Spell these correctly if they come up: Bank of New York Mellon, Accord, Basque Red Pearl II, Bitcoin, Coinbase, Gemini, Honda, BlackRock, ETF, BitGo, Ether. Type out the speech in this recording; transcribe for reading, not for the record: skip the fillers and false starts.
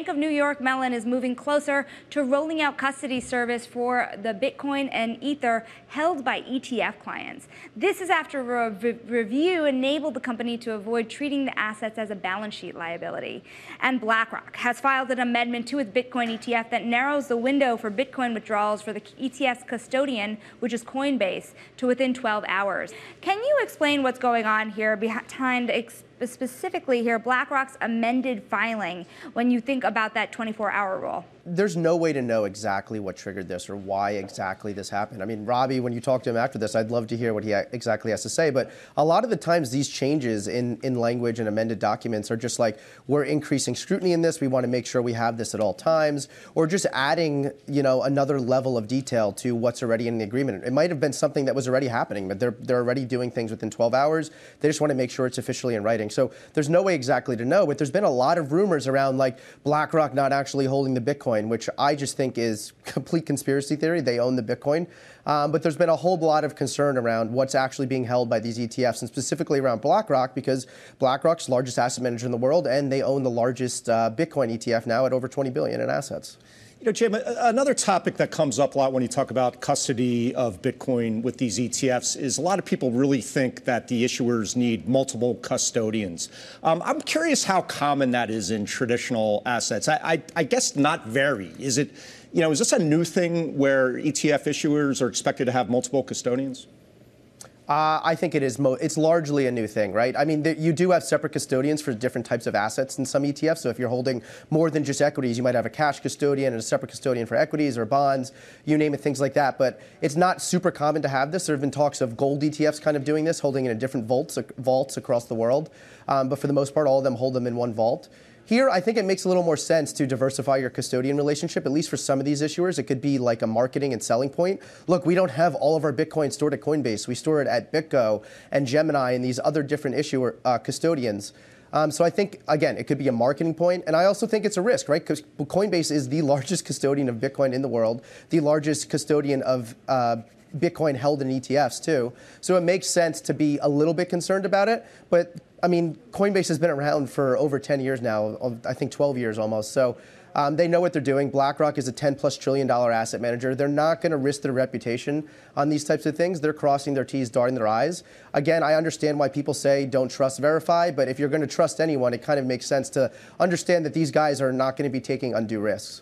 Bank of New York Mellon is moving closer to rolling out custody service for the Bitcoin and Ether held by ETF clients. This is after a review enabled the company to avoid treating the assets as a balance sheet liability. And BlackRock has filed an amendment to its Bitcoin ETF that narrows the window for Bitcoin withdrawals for the ETF's custodian, which is Coinbase, to within 12 hours. Can you explain what's going on here behind specifically here, BlackRock's amended filing when you think about that 24-hour rule? There's no way to know exactly what triggered this or why exactly this happened. I mean, Robbie, when you talk to him after this, I'd love to hear what he exactly has to say. But a lot of the times these changes in language and amended documents are just like, we're increasing scrutiny in this. We want to make sure we have this at all times, or just adding, you know, another level of detail to what's already in the agreement. It might have been something that was already happening, but they're already doing things within 12 hours. They just want to make sure it's officially in writing. So there's no way exactly to know, but there's been a lot of rumors around like BlackRock not actually holding the Bitcoin, which I just think is complete conspiracy theory. They own the Bitcoin. But there's been a whole lot of concern around what's actually being held by these ETFs, and specifically around BlackRock, because BlackRock's largest asset manager in the world, and they own the largest Bitcoin ETF now at over $20 billion in assets. You know, Jim, another topic that comes up a lot when you talk about custody of Bitcoin with these ETFs is a lot of people really think that the issuers need multiple custodians. I'm curious how common that is in traditional assets. I guess not very. Is it, you know, is this a new thing where ETF issuers are expected to have multiple custodians? I think it is. It's largely a new thing, right? I mean, you do have separate custodians for different types of assets in some ETFs. So if you're holding more than just equities, you might have a cash custodian and a separate custodian for equities or bonds, you name it, things like that. But it's not super common to have this. There have been talks of gold ETFs kind of doing this, holding in a different vaults across the world. But for the most part, all of them hold them in one vault. Here, I think it makes a little more sense to diversify your custodian relationship, at least for some of these issuers. It could be like a marketing and selling point. Look, we don't have all of our Bitcoin stored at Coinbase. We store it at BitGo and Gemini and these other different issuer custodians. So I think, again, it could be a marketing point. And I also think it's a risk, right? Because Coinbase is the largest custodian of Bitcoin in the world, the largest custodian of Bitcoin held in ETFs, too. So it makes sense to be a little bit concerned about it. But I mean, Coinbase has been around for over 10 years now, I think 12 years almost. So they know what they're doing. BlackRock is a $10+ trillion asset manager. They're not going to risk their reputation on these types of things. They're crossing their T's, dotting their I's. Again, I understand why people say don't trust, verify. But if you're going to trust anyone, it kind of makes sense to understand that these guys are not going to be taking undue risks.